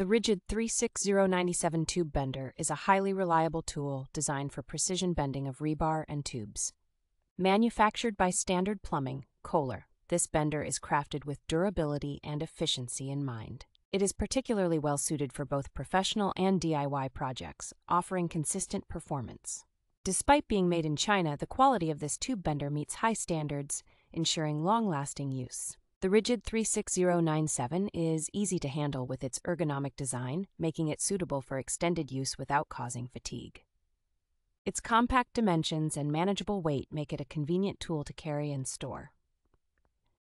The Ridgid 36097 tube bender is a highly reliable tool designed for precision bending of rebar and tubes. Manufactured by Standard Plumbing, Kohler, this bender is crafted with durability and efficiency in mind. It is particularly well suited for both professional and DIY projects, offering consistent performance. Despite being made in China, the quality of this tube bender meets high standards, ensuring long-lasting use. The Ridgid 36097 is easy to handle with its ergonomic design, making it suitable for extended use without causing fatigue. Its compact dimensions and manageable weight make it a convenient tool to carry and store.